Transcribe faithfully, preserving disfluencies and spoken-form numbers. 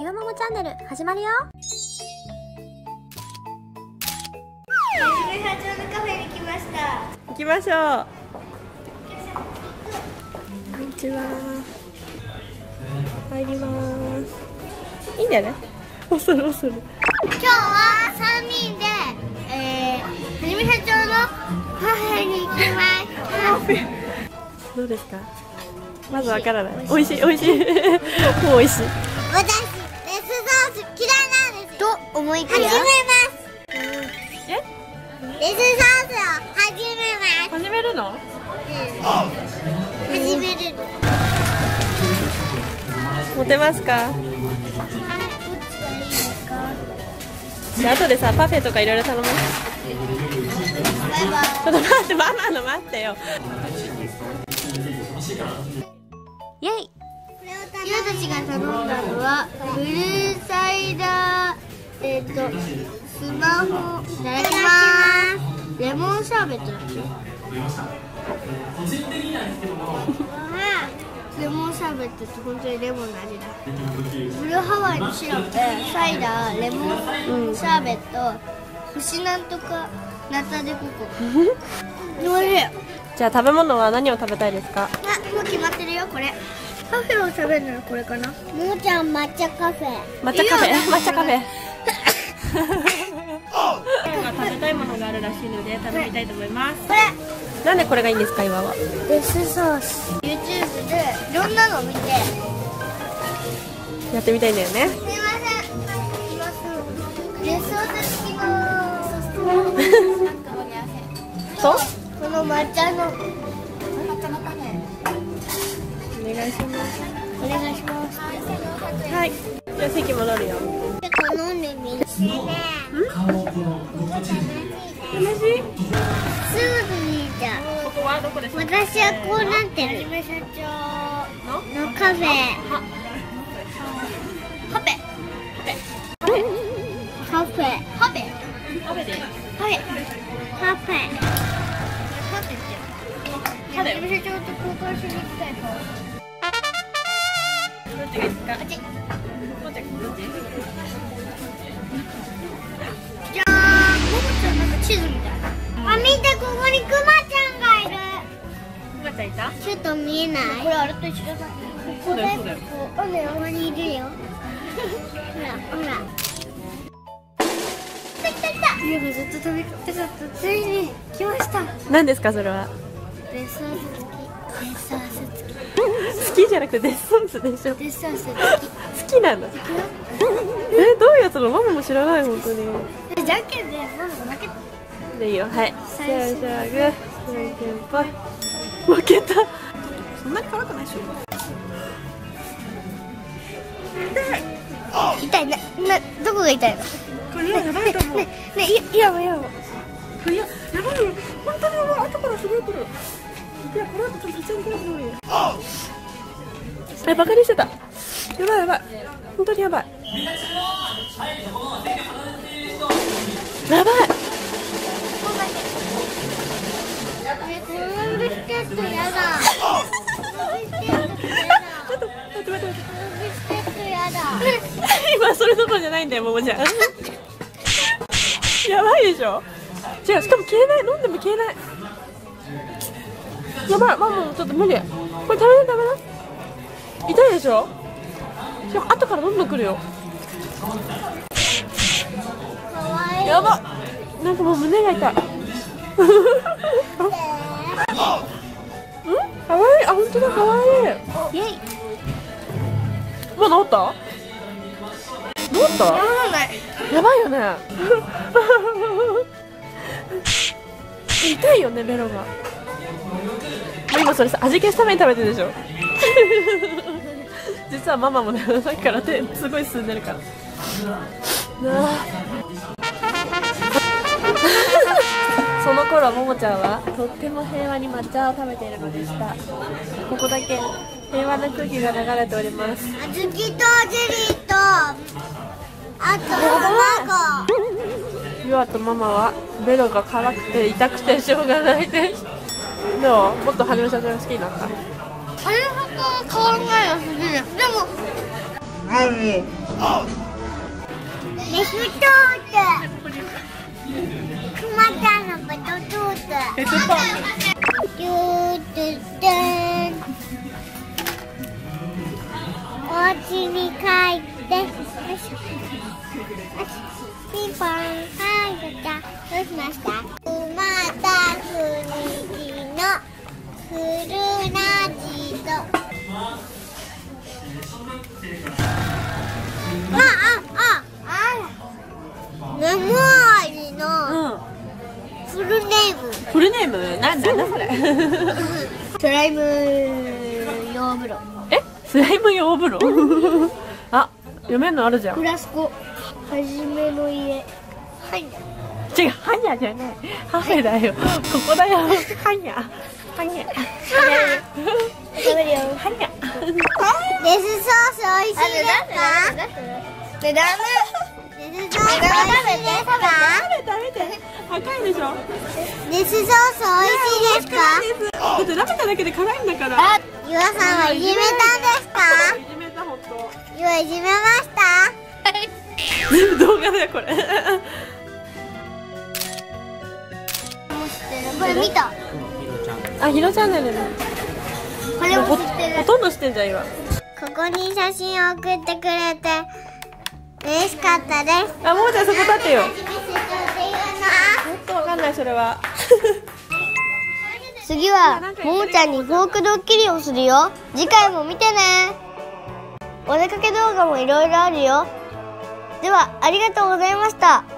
ゆわももチャンネル始まるよ。八丁のカフェに来ました。行きましょう。こんにちは。入ります。いいんだよね。おするおする。今日は三人で、えー、はじめ社長のカフェに行きます。どうですか。まずわからない。美味しい美味しい。もう美味しい。私レスソース嫌いなんですよ。と思いきや。始めます。え？レスソースを始めます。始めるの？うん。始めるの。モテますか？はい。どっちがいいですか？じゃあ後でさ、パフェとかいろいろ頼む。バイバイ。ちょっと待って、ママの待ってよ。イエイ。ゆうたちが頼んだのはブルーサイダー、えっとスマホ。いただきます。レモンシャーベットだっけ？レモンシャーベットって本当にレモンの味だ。ブルーハワイのシロップ、サイダー、レモンシャーベット、星なんとかナタデココ。おいしい。じゃあ食べ物は何を食べたいですか？あ、もう決まってるよこれ。カフェを食べるのはこれかな。もーちゃん抹茶カフェ。抹茶カフェ？抹茶カフェ。食べたいものがあるらしいので食べたいと思います。これなんでこれがいいんですか？今はデスソース YouTube でいろんなの見てやってみたいんだよね。すいません、デスソース付きのとこの抹茶の抹茶のカフェお願いします。お願いします。はい、じゃあ席戻るよ。これ飲んでみる。楽しい。すぐにじゃあ。ここはどこですか？私はこうなってる。はじめ社長のカフェ。カフェ。カフェ。カフェ。カフェ。カフェ。はじめ社長と交換しに行きたいから。どっちがいいですか？あっち。どっち？じゃあ、ももちゃんなんか地図みたいな。あ、見て、ここにクマちゃんがいる。クマちゃんいた？ちょっと見えない。これあれと一緒だ。そうだよそうだよ。あ、ね、ここにいるよ。ほら、ほら。来た来た来た。家がずっと飛び交ってたと、ついに来ました。何ですかそれは？デスソース付き。デスソース付き。好きじゃなくてデスソースでしょ。デスソース付き。好きなんだ。え、どういうやつの？ママも知らない、本当に。え、じゃんけんで、ママが負けた。でいいよ、はい。最初はグー、じゃんけんぽい。負けた。そんなに辛くないでしょ。痛い。痛いな、な、どこが痛いの？これやばいと思う。ね、ね、いやばいやばい。これやばいよ。本当にやばい。後からすごい来る。いや、この後ちょっと一緒に来るのに。え、バカにしてた。やばいやばい。本当にやばい。やばい。今それどころじゃないんだよ、ももちゃん。やばいでしょ。違う、しかも消えない、飲んでも消えない。やばい、ママもちょっと無理。これ食べない食べない。痛いでしょ。しかも後からどんどん来るよ。やばっ、なんかもう胸が痛い。うん、かわいい。あ、本当だ、かわいい。イエイ。もう治った？治った？治らない。やばいよね。痛いよね、ベロが。今それさ、味消すために食べてるでしょ。実はママもね、さっきから手すごい進んでるから。その頃、ももちゃんはとっても平和に抹茶を食べているのでした。ここだけ平和な空気が流れております。小豆とゼリーと、あと卵。ゆわとママはベロが辛くて痛くてしょうがないです。どう？もっとはじめ社長が好きになった。あれは変わらないよ。でもフルネームなんだそれ。スライム用風呂。え、スライム用風呂。あ、読めんのあるじゃん。フラスコ、はじめの家。はい。違う、ハニャじゃない。ハフェだよ。ここだよ。ハニャ。ハニャ。ハニャ。デスソース美味しいですか？ベラム。デスソース美味しいですか？高いでしょ。デスソース美味しいですか？だってラペタだけで辛いんだから。ゆわさんはいじめたんですか？いじめた、本当。ゆわいじめました。全部動画だよこれ。これ見た。あ、ひろチャンネルだ。これも知ってる。ほとんど知ってんじゃん今。ここに写真を送ってくれて嬉しかったです。あ、ももちゃんそこ立ってよ。わかんないそれは。次はももちゃんにフォークドッキリをするよ。次回も見てね。お出かけ動画もいろいろあるよ。ではありがとうございました。